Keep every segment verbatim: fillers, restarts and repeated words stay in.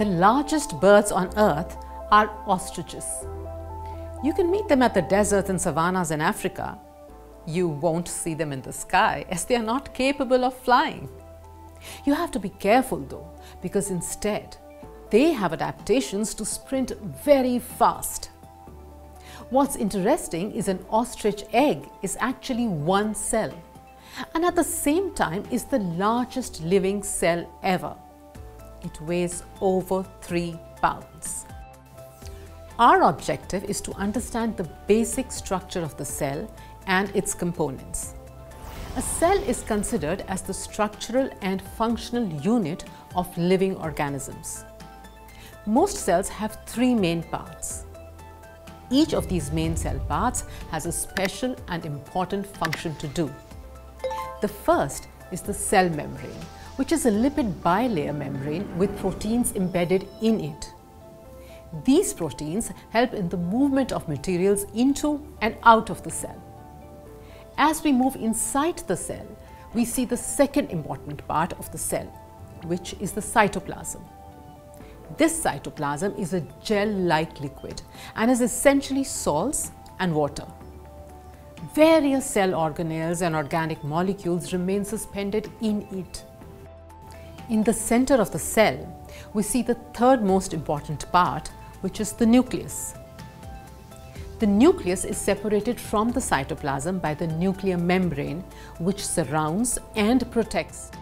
The largest birds on earth are ostriches. You can meet them at the deserts and savannas in Africa. You won't see them in the sky as they are not capable of flying. You have to be careful though, because instead they have adaptations to sprint very fast. What's interesting is an ostrich egg is actually one cell, and at the same time is the largest living cell ever. It weighs over three pounds. Our objective is to understand the basic structure of the cell and its components. A cell is considered as the structural and functional unit of living organisms. Most cells have three main parts. Each of these main cell parts has a special and important function to do. The first is the cell membrane, which is a lipid bilayer membrane with proteins embedded in it. These proteins help in the movement of materials into and out of the cell. As we move inside the cell, we see the second important part of the cell, which is the cytoplasm. This cytoplasm is a gel-like liquid and is essentially salts and water. Various cell organelles and organic molecules remain suspended in it. In the center of the cell, we see the third most important part, which is the nucleus. The nucleus is separated from the cytoplasm by the nuclear membrane, which surrounds and protects.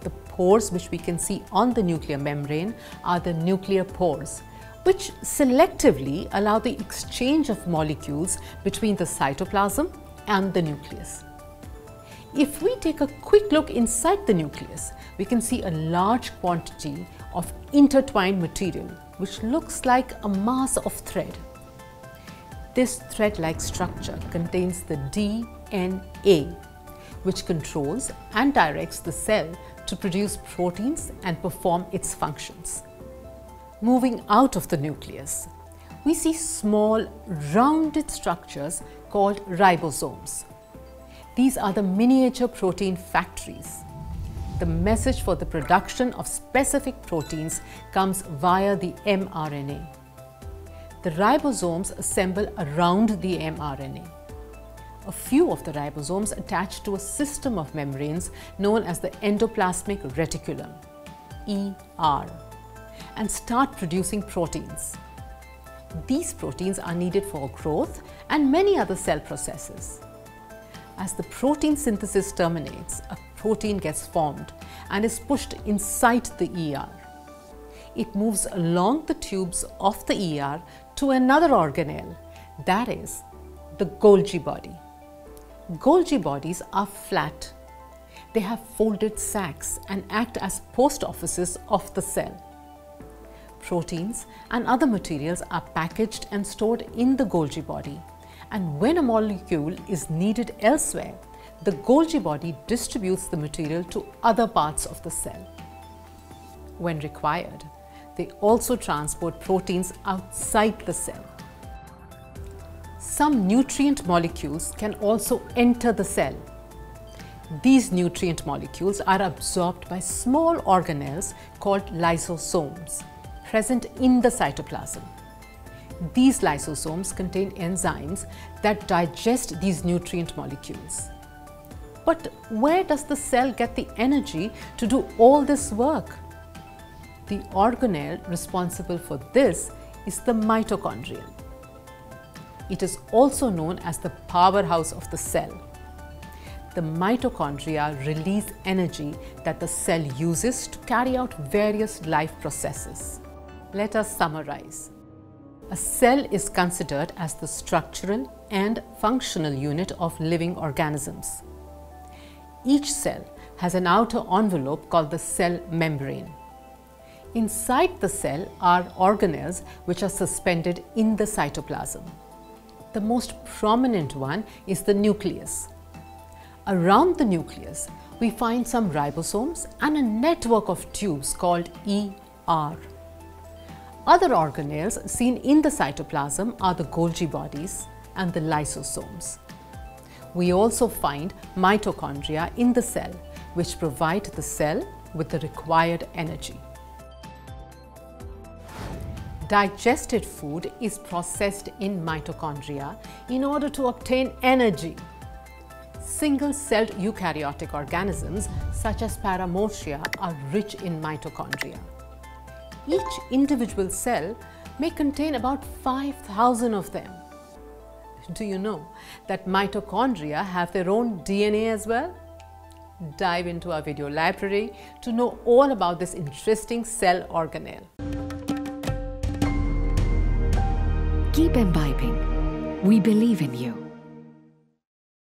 The pores which we can see on the nuclear membrane are the nuclear pores, which selectively allow the exchange of molecules between the cytoplasm and the nucleus. If we take a quick look inside the nucleus, we can see a large quantity of intertwined material, which looks like a mass of thread. This thread-like structure contains the D N A, which controls and directs the cell to produce proteins and perform its functions. Moving out of the nucleus, we see small, rounded structures called ribosomes. These are the miniature protein factories. The message for the production of specific proteins comes via the m R N A. The ribosomes assemble around the m R N A. A few of the ribosomes attach to a system of membranes known as the endoplasmic reticulum, E R, and start producing proteins. These proteins are needed for growth and many other cell processes. As the protein synthesis terminates, a protein gets formed and is pushed inside the E R. It moves along the tubes of the E R to another organelle, that is, the Golgi body. Golgi bodies are flat. They have folded sacs and act as post offices of the cell. Proteins and other materials are packaged and stored in the Golgi body, and when a molecule is needed elsewhere, the Golgi body distributes the material to other parts of the cell. When required, they also transport proteins outside the cell. Some nutrient molecules can also enter the cell. These nutrient molecules are absorbed by small organelles called lysosomes, present in the cytoplasm. These lysosomes contain enzymes that digest these nutrient molecules. But where does the cell get the energy to do all this work? The organelle responsible for this is the mitochondria. It is also known as the powerhouse of the cell. The mitochondria release energy that the cell uses to carry out various life processes. Let us summarize. A cell is considered as the structural and functional unit of living organisms. Each cell has an outer envelope called the cell membrane. Inside the cell are organelles which are suspended in the cytoplasm. The most prominent one is the nucleus. Around the nucleus, we find some ribosomes and a network of tubes called E R. Other organelles seen in the cytoplasm are the Golgi bodies and the lysosomes. We also find mitochondria in the cell, which provide the cell with the required energy. Digested food is processed in mitochondria in order to obtain energy. Single-celled eukaryotic organisms such as Paramecium are rich in mitochondria. Each individual cell may contain about five thousand of them. Do you know that mitochondria have their own D N A as well? Dive into our video library to know all about this interesting cell organelle. Keep imbibing. We believe in you.